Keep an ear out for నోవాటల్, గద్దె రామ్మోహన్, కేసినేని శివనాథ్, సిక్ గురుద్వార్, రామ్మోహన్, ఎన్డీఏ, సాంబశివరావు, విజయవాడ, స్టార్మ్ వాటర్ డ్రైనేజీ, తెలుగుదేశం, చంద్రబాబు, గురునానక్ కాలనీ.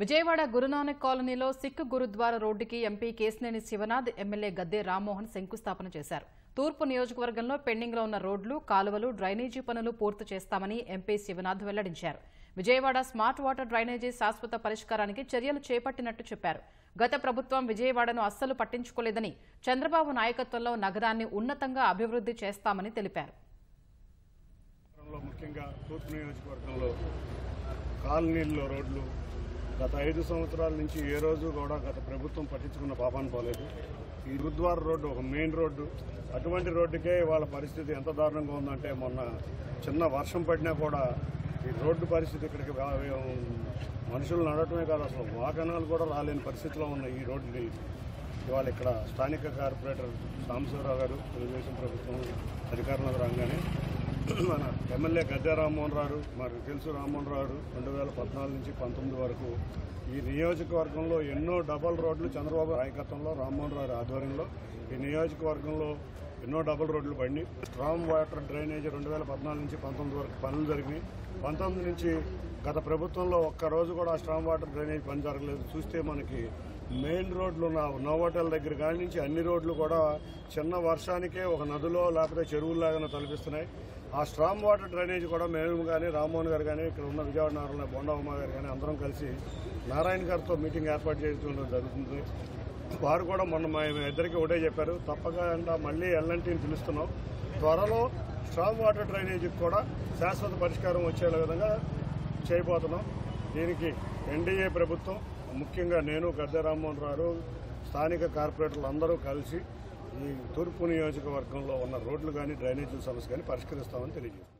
విజయవాడ గురునానక్ కాలనీలో సిక్కు గురుద్వార రోడ్డుకి MP కేసినేని శివనాథ్, MLA గద్దె రామ్మోహన్ శంకుస్థాపన చేశారు. తూర్పు నియోజకవర్గంలో పెండింగ్లో ఉన్న రోడ్లు, కాలువలు, డ్రైనేజీ పనులు పూర్తి చేస్తామని ఎంపీ శివనాథ్ వెల్లడించారు. విజయవాడ స్మార్ట్ వాటర్ డ్రైనేజీ శాశ్వత పరిష్కారానికి చర్యలు చేపట్టినట్టు చెప్పారు. గత ప్రభుత్వం విజయవాడను అస్సలు పట్టించుకోలేదని, చంద్రబాబు నాయకత్వంలో నగరాన్ని ఉన్నతంగా అభివృద్ధి చేస్తామని తెలిపారు. గత 5 సంవత్సరాల నుంచి ఏ రోజు కూడా గత ప్రభుత్వం పట్టించుకున్న పాపాన్ని పోలేదు. ఈ గురుద్వార రోడ్డు ఒక మెయిన్ రోడ్డు, అటువంటి రోడ్డుకే వాళ్ళ పరిస్థితి ఎంత దారుణంగా ఉందంటే, మొన్న చిన్న వర్షం పడినా కూడా ఈ రోడ్డు పరిస్థితి, ఇక్కడికి మనుషులు నడవటమే కాదు, అసలు వాహనాలు కూడా రాలేని పరిస్థితిలో ఉన్న ఈ రోడ్డు ఇవాళ ఇక్కడ స్థానిక కార్పొరేటర్ సాంబశివరావు గారు, తెలుగుదేశం ప్రభుత్వం అధికారంలోకి రాగానే మన ఎమ్మెల్యే గద్దె రామ్మోహన్ రావు, మనకు తెలుసు రామ్మోహన్ రావు 2014 నుంచి 2019 వరకు ఈ నియోజకవర్గంలో ఎన్నో డబల్ రోడ్లు చంద్రబాబు నాయకత్వంలో రామ్మోహన్ రావు ఆధ్వర్యంలో ఈ నియోజకవర్గంలో ఎన్నో డబల్ రోడ్లు పడినాయి. స్ట్రాంగ్ వాటర్ డ్రైనేజీ 2014 నుంచి 2019 వరకు పనులు జరిగినాయి. 2019 నుంచి గత ప్రభుత్వంలో ఒక్కరోజు కూడా స్ట్రాంగ్ వాటర్ డ్రైనేజీ పని జరగలేదు. చూస్తే మనకి మెయిన్ రోడ్లు నోవాటల్ దగ్గర కాడి నుంచి అన్ని రోడ్లు కూడా చిన్న వర్షానికే ఒక నదిలో లేకపోతే చెరువుల్లాగా తలపిస్తున్నాయి. ఆ స్ట్రాంగ్ వాటర్ డ్రైనేజ్ కూడా మేము కానీ రామ్మోహన్ గారు కానీ ఇక్కడ ఉన్న విజయవాడ నగరంలో బొండమ్మ గారు కానీ అందరం కలిసి నారాయణ గారితో మీటింగ్ ఏర్పాటు చేయడం జరుగుతుంది. వారు కూడా మొన్న మా ఇద్దరికి ఒకటే చెప్పారు, తప్పకుండా మళ్ళీ ఎల్ఎన్టీని పిలుస్తున్నాం, త్వరలో స్ట్రాంగ్ వాటర్ డ్రైనేజీకి కూడా శాశ్వత పరిష్కారం వచ్చే విధంగా చేయబోతున్నాం. దీనికి ఎన్డీఏ ప్రభుత్వం, ముఖ్యంగా నేను, గద్దె రామ్మోహన్ రావు, స్థానిక కార్పొరేటర్లు అందరూ కలిసి ఈ తూర్పు నియోజకవర్గంలో ఉన్న రోడ్లు కానీ డ్రైనేజీల సమస్య కానీ పరిష్కరిస్తామని తెలియజేశారు.